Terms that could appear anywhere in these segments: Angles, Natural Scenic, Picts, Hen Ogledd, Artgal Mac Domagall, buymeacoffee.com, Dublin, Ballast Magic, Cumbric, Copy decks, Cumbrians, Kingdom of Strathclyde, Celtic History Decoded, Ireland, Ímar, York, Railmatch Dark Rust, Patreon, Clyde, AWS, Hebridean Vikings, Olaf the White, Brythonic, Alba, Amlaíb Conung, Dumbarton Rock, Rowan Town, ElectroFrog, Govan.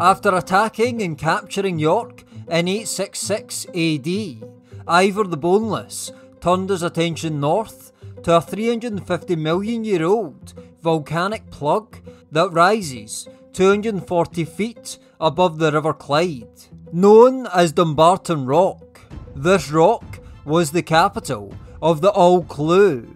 After attacking and capturing York in 866 AD, Ivar the Boneless turned his attention north to a 350 million year old volcanic plug that rises 240 feet above the River Clyde, known as Dumbarton Rock. This rock was the capital of the Old Clew,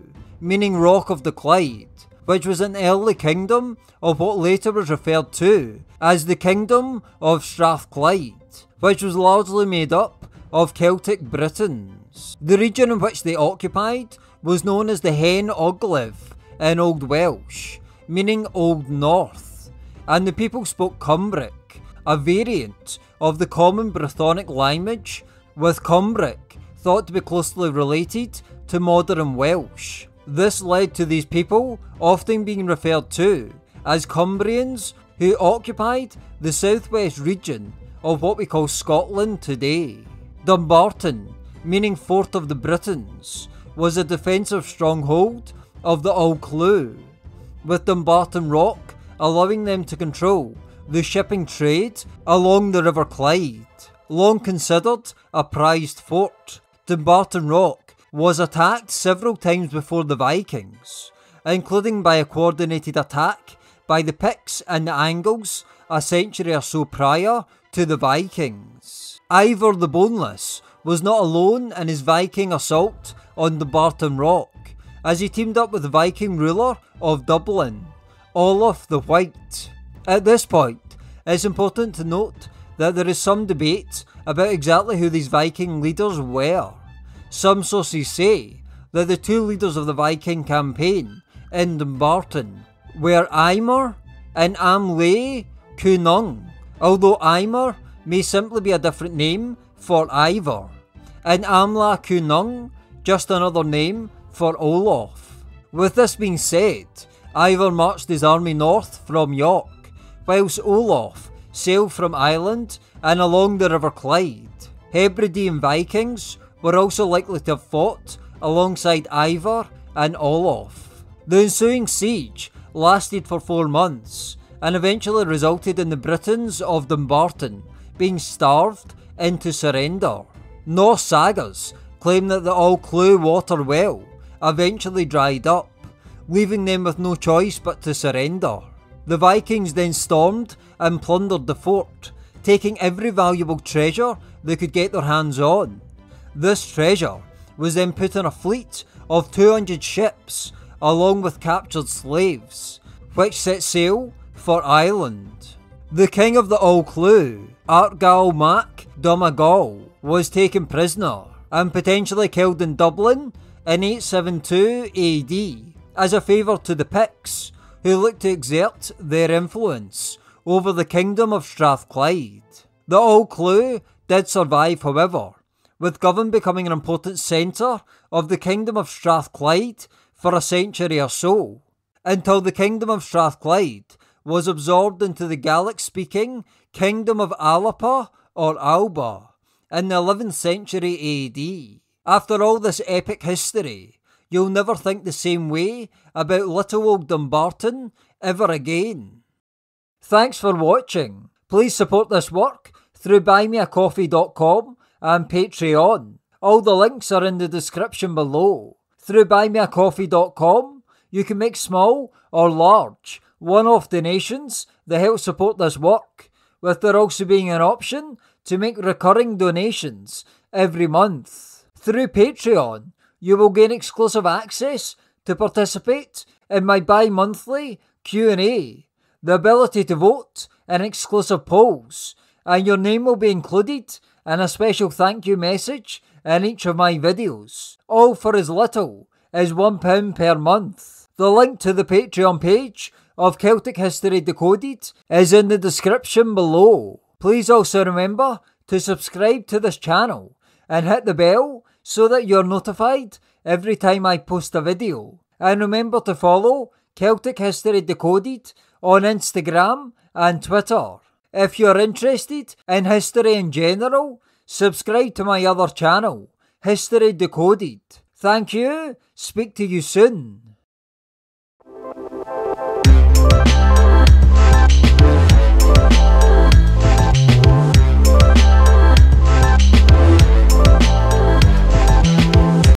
meaning Rock of the Clyde, which was an early kingdom of what later was referred to as the Kingdom of Strathclyde, which was largely made up of Celtic Britons. The region in which they occupied was known as the Hen Ogledd in Old Welsh, meaning Old North, and the people spoke Cumbric, a variant of the common Brythonic language, with Cumbric thought to be closely related to modern Welsh. This led to these people often being referred to as Cumbrians, who occupied the southwest region of what we call Scotland today. Dumbarton, meaning Fort of the Britons, was a defensive stronghold of the Old Clew, with Dumbarton Rock allowing them to control the shipping trade along the River Clyde. Long considered a prized fort, Dumbarton Rock was attacked several times before the Vikings, including by a coordinated attack by the Picts and the Angles a century or so prior to the Vikings. Ivar the Boneless was not alone in his Viking assault on Dumbarton Rock, as he teamed up with the Viking ruler of Dublin, Olaf the White. At this point, it's important to note that there is some debate about exactly who these Viking leaders were. Some sources say that the two leaders of the Viking campaign in Dumbarton were Ímar and Amlaíb Conung, although Ímar may simply be a different name for Ivar, and Amlaíb Conung just another name for Olaf. With this being said, Ivar marched his army north from York, whilst Olaf sailed from Ireland and along the River Clyde. Hebridean Vikings were also likely to have fought alongside Ivar and Olaf. The ensuing siege lasted for 4 months and eventually resulted in the Britons of Dumbarton being starved into surrender. Norse sagas claim that the Old Clew water well eventually dried up, leaving them with no choice but to surrender. The Vikings then stormed and plundered the fort, taking every valuable treasure they could get their hands on. This treasure was then put in a fleet of 200 ships, along with captured slaves, which set sail for Ireland. The king of the Old Clew, Artgal Mac Domagall, was taken prisoner and potentially killed in Dublin in 872 AD as a favour to the Picts, who looked to exert their influence over the Kingdom of Strathclyde. The Old Clew did survive, however, with Govan becoming an important centre of the Kingdom of Strathclyde for a century or so, until the Kingdom of Strathclyde was absorbed into the Gaelic-speaking Kingdom of Alba or Alba in the 11th century AD. After all this epic history, you'll never think the same way about little old Dumbarton ever again. Thanks for watching. Please support this work through buymeacoffee.com and Patreon. All the links are in the description below. Through buymeacoffee.com, you can make small or large one-off donations that help support this work, with there also being an option to make recurring donations every month. Through Patreon, you will gain exclusive access to participate in my bi-monthly Q&A, the ability to vote in exclusive polls, and your name will be included in a special thank you message in each of my videos, all for as little as £1 per month. The link to the Patreon page of Celtic History Decoded is in the description below. Please also remember to subscribe to this channel and hit the bell so that you're notified every time I post a video. And remember to follow Celtic History Decoded on Instagram and Twitter. If you're interested in history in general, subscribe to my other channel, History Decoded. Thank you, speak to you soon.